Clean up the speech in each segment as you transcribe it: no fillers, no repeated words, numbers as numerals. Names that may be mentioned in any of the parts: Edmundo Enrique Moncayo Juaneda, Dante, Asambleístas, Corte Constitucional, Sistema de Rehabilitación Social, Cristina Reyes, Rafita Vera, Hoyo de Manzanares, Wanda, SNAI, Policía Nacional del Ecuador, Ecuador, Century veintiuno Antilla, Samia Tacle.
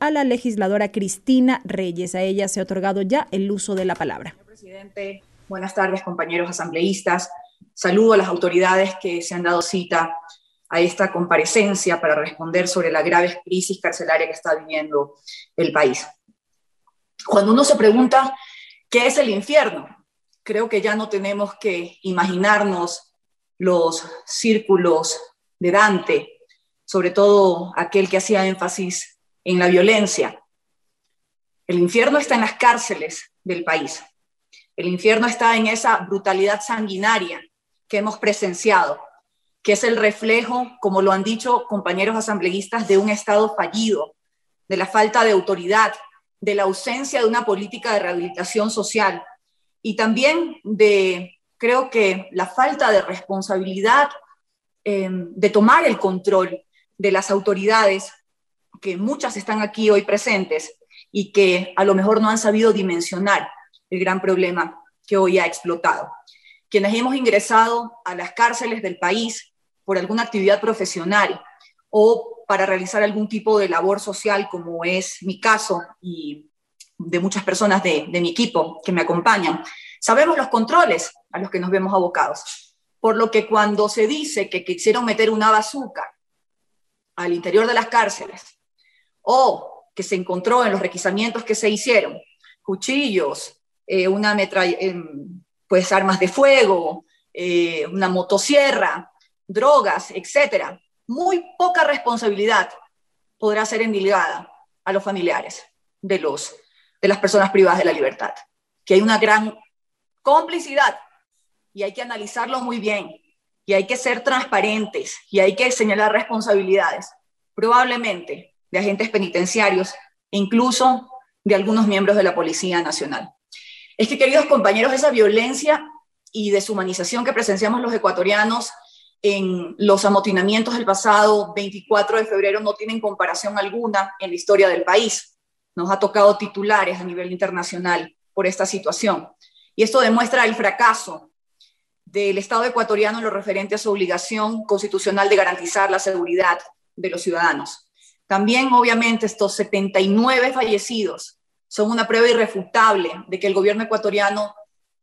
a la legisladora Cristina Reyes. A ella se ha otorgado ya el uso de la palabra. Señor presidente, buenas tardes, compañeros asambleístas. Saludo a las autoridades que se han dado cita a esta comparecencia para responder sobre la grave crisis carcelaria que está viviendo el país. Cuando uno se pregunta qué es el infierno, creo que ya no tenemos que imaginarnos los círculos de Dante, sobre todo aquel que hacía énfasis en la violencia. El infierno está en las cárceles del país. El infierno está en esa brutalidad sanguinaria que hemos presenciado, que es el reflejo, como lo han dicho compañeros asambleístas, de un Estado fallido, de la falta de autoridad, de la ausencia de una política de rehabilitación social y también de, creo que, la falta de responsabilidad de tomar el control de las autoridades, que muchas están aquí hoy presentes y que a lo mejor no han sabido dimensionar el gran problema que hoy ha explotado. Quienes hemos ingresado a las cárceles del país por alguna actividad profesional o para realizar algún tipo de labor social, como es mi caso y de muchas personas de mi equipo que me acompañan, sabemos los controles a los que nos vemos abocados. Por lo que cuando se dice que quisieron meter una bazuca al interior de las cárceles o que se encontró en los requisamientos que se hicieron, cuchillos, una metralleta, pues armas de fuego, una motosierra, drogas, etc. Muy poca responsabilidad podrá ser endilgada a los familiares de las personas privadas de la libertad. Que hay una gran complicidad y hay que analizarlos muy bien y hay que ser transparentes y hay que señalar responsabilidades, probablemente de agentes penitenciarios e incluso de algunos miembros de la Policía Nacional. Es que, queridos compañeros, esa violencia y deshumanización que presenciamos los ecuatorianos en los amotinamientos del pasado 24 de febrero no tienen comparación alguna en la historia del país. Nos ha tocado titulares a nivel internacional por esta situación. Y esto demuestra el fracaso del Estado ecuatoriano en lo referente a su obligación constitucional de garantizar la seguridad de los ciudadanos. También, obviamente, estos 79 fallecidos son una prueba irrefutable de que el gobierno ecuatoriano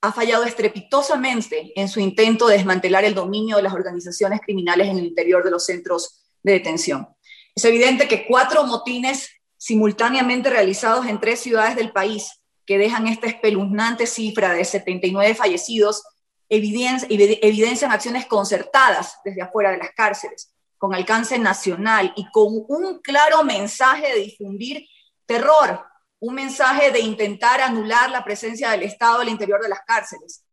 ha fallado estrepitosamente en su intento de desmantelar el dominio de las organizaciones criminales en el interior de los centros de detención. Es evidente que 4 motines simultáneamente realizados en 3 ciudades del país, que dejan esta espeluznante cifra de 79 fallecidos, evidencian acciones concertadas desde afuera de las cárceles, con alcance nacional y con un claro mensaje de difundir terror, un mensaje de intentar anular la presencia del Estado al interior de las cárceles.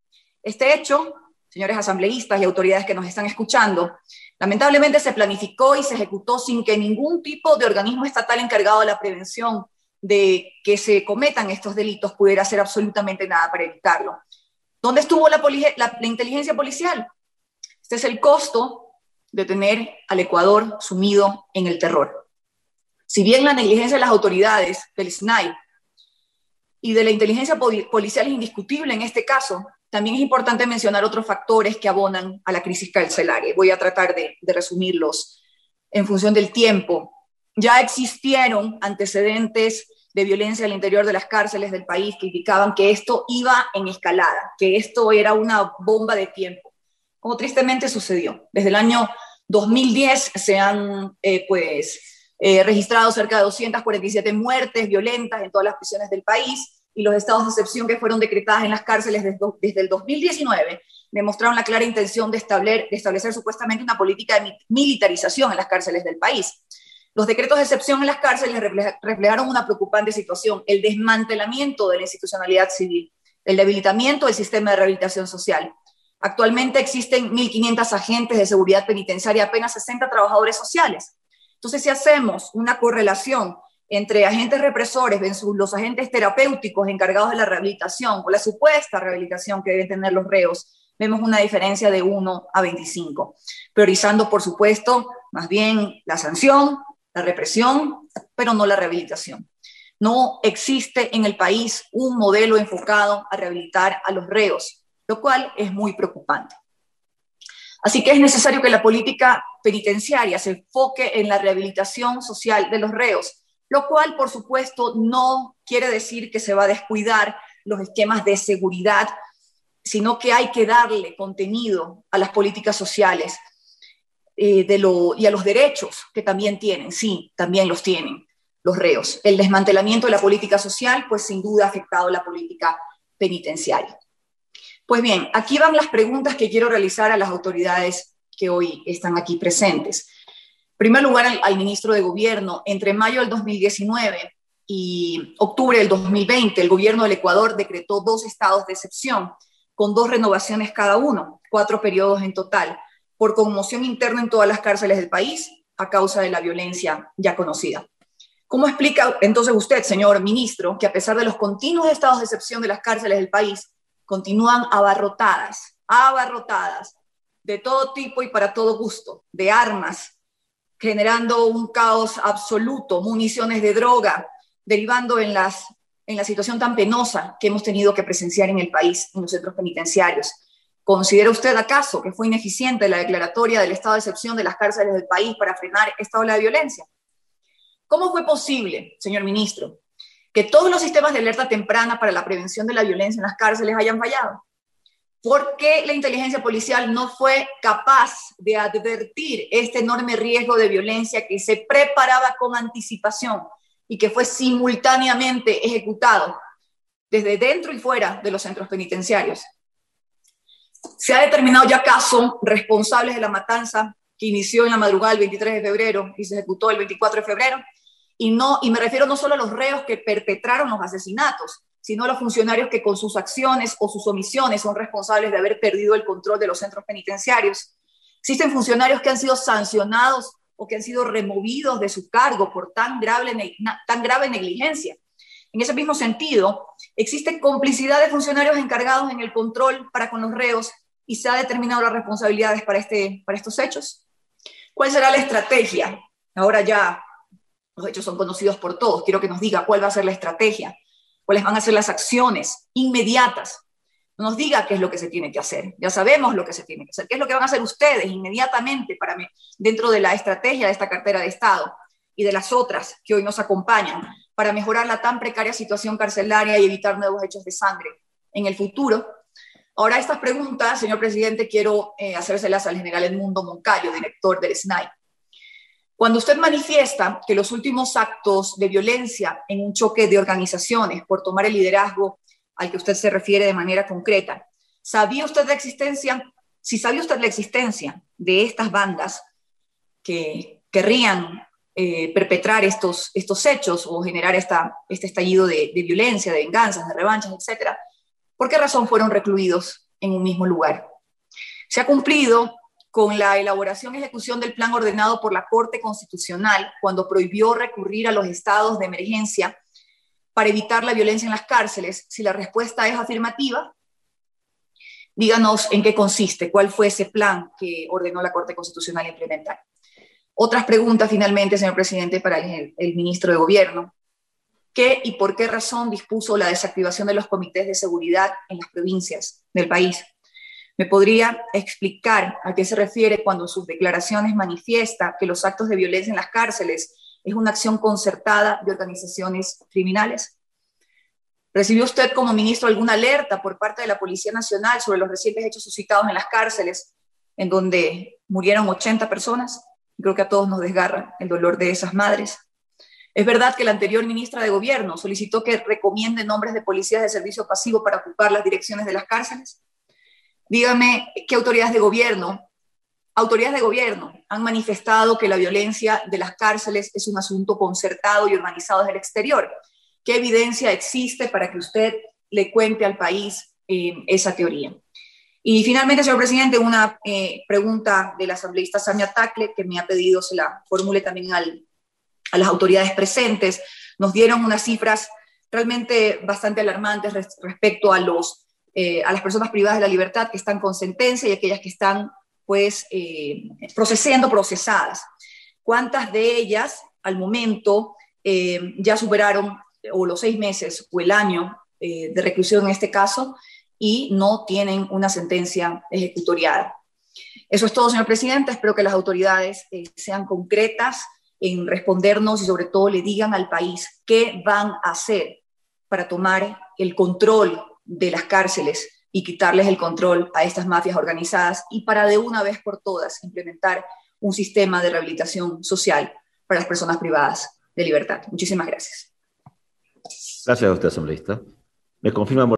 Este hecho, señores asambleístas y autoridades que nos están escuchando, lamentablemente se planificó y se ejecutó sin que ningún tipo de organismo estatal encargado de la prevención de que se cometan estos delitos pudiera hacer absolutamente nada para evitarlo. ¿Dónde estuvo la inteligencia policial? Este es el costo de tener al Ecuador sumido en el terror. Si bien la negligencia de las autoridades del SNAI y de la inteligencia policial es indiscutible en este caso, también es importante mencionar otros factores que abonan a la crisis carcelaria. Voy a tratar de resumirlos en función del tiempo. Ya existieron antecedentes de violencia al interior de las cárceles del país que indicaban que esto iba en escalada, que esto era una bomba de tiempo, como tristemente sucedió. Desde el año 2010 se han registrado cerca de 247 muertes violentas en todas las prisiones del país, y los estados de excepción que fueron decretadas en las cárceles desde el 2019 demostraron la clara intención de establecer supuestamente una política de militarización en las cárceles del país. Los decretos de excepción en las cárceles reflejaron una preocupante situación: el desmantelamiento de la institucionalidad civil, el debilitamiento del sistema de rehabilitación social. Actualmente existen 1.500 agentes de seguridad penitenciaria, apenas 60 trabajadores sociales. Entonces, si hacemos una correlación entre agentes represores versus los agentes terapéuticos encargados de la rehabilitación o la supuesta rehabilitación que deben tener los reos, vemos una diferencia de 1 a 25, priorizando, por supuesto, más bien la sanción, la represión, pero no la rehabilitación. No existe en el país un modelo enfocado a rehabilitar a los reos, lo cual es muy preocupante. Así que es necesario que la política penitenciaria se enfoque en la rehabilitación social de los reos, lo cual, por supuesto, no quiere decir que se va a descuidar los esquemas de seguridad, sino que hay que darle contenido a las políticas sociales y a los derechos que también tienen, sí, también los tienen los reos. El desmantelamiento de la política social, pues sin duda ha afectado la política penitenciaria. Pues bien, aquí van las preguntas que quiero realizar a las autoridades que hoy están aquí presentes. En primer lugar, al ministro de Gobierno. Entre mayo del 2019 y octubre del 2020, el gobierno del Ecuador decretó 2 estados de excepción, con 2 renovaciones cada uno, 4 periodos en total, por conmoción interna en todas las cárceles del país a causa de la violencia ya conocida. ¿Cómo explica entonces usted, señor ministro, que a pesar de los continuos estados de excepción de las cárceles del país, continúan abarrotadas, de todo tipo y para todo gusto, de armas, generando un caos absoluto, municiones de droga, derivando en la situación tan penosa que hemos tenido que presenciar en el país, en los centros penitenciarios? ¿Considera usted acaso que fue ineficiente la declaratoria del estado de excepción de las cárceles del país para frenar esta ola de violencia? ¿Cómo fue posible, señor ministro, que todos los sistemas de alerta temprana para la prevención de la violencia en las cárceles hayan fallado? ¿Por qué la inteligencia policial no fue capaz de advertir este enorme riesgo de violencia que se preparaba con anticipación y que fue simultáneamente ejecutado desde dentro y fuera de los centros penitenciarios? ¿Se ha determinado ya acaso responsables de la matanza que inició en la madrugada del 23 de febrero y se ejecutó el 24 de febrero? Y me refiero no solo a los reos que perpetraron los asesinatos, sino a los funcionarios que con sus acciones o sus omisiones son responsables de haber perdido el control de los centros penitenciarios. Existen funcionarios que han sido sancionados o que han sido removidos de su cargo por tan grave negligencia. En ese mismo sentido, existe complicidad de funcionarios encargados en el control para con los reos y se ha determinado las responsabilidades para estos hechos. ¿Cuál será la estrategia? Ahora ya los hechos son conocidos por todos. Quiero que nos diga cuál va a ser la estrategia, cuáles van a ser las acciones inmediatas. No nos diga qué es lo que se tiene que hacer. Ya sabemos lo que se tiene que hacer. ¿Qué es lo que van a hacer ustedes inmediatamente dentro de la estrategia de esta cartera de Estado y de las otras que hoy nos acompañan para mejorar la tan precaria situación carcelaria y evitar nuevos hechos de sangre en el futuro? Ahora, estas preguntas, señor presidente, quiero hacérselas al general Edmundo Moncayo, director del SNAI. Cuando usted manifiesta que los últimos actos de violencia en un choque de organizaciones por tomar el liderazgo al que usted se refiere de manera concreta, ¿sabía usted la existencia de estas bandas que querrían perpetrar estos hechos o generar este estallido de violencia, de venganzas, de revanchas, etcétera? ¿Por qué razón fueron recluidos en un mismo lugar? Se ha cumplido con la elaboración y ejecución del plan ordenado por la Corte Constitucional cuando prohibió recurrir a los estados de emergencia para evitar la violencia en las cárceles. Si la respuesta es afirmativa, díganos en qué consiste, cuál fue ese plan que ordenó la Corte Constitucional implementar. Otras preguntas finalmente, señor presidente, para el ministro de Gobierno. ¿Qué y por qué razón dispuso la desactivación de los comités de seguridad en las provincias del país? ¿Me podría explicar a qué se refiere cuando en sus declaraciones manifiesta que los actos de violencia en las cárceles es una acción concertada de organizaciones criminales? ¿Recibió usted como ministro alguna alerta por parte de la Policía Nacional sobre los recientes hechos suscitados en las cárceles, en donde murieron 80 personas? Creo que a todos nos desgarra el dolor de esas madres. ¿Es verdad que la anterior ministra de Gobierno solicitó que recomiende nombres de policías de servicio pasivo para ocupar las direcciones de las cárceles? Dígame qué autoridades de gobierno han manifestado que la violencia de las cárceles es un asunto concertado y organizado desde el exterior. ¿Qué evidencia existe para que usted le cuente al país esa teoría? Y finalmente, señor presidente, una pregunta de la asambleísta Samia Tacle, que me ha pedido se la formule también a las autoridades presentes. Nos dieron unas cifras realmente bastante alarmantes respecto a las personas privadas de la libertad que están con sentencia y aquellas que están pues procesadas. ¿Cuántas de ellas al momento ya superaron o los 6 meses o el año de reclusión en este caso y no tienen una sentencia ejecutoriada? Eso es todo, señor presidente. Espero que las autoridades sean concretas en respondernos y sobre todo le digan al país qué van a hacer para tomar el control de las cárceles y quitarles el control a estas mafias organizadas y para de una vez por todas implementar un sistema de rehabilitación social para las personas privadas de libertad. Muchísimas gracias. Gracias a usted, asambleísta. Me confirma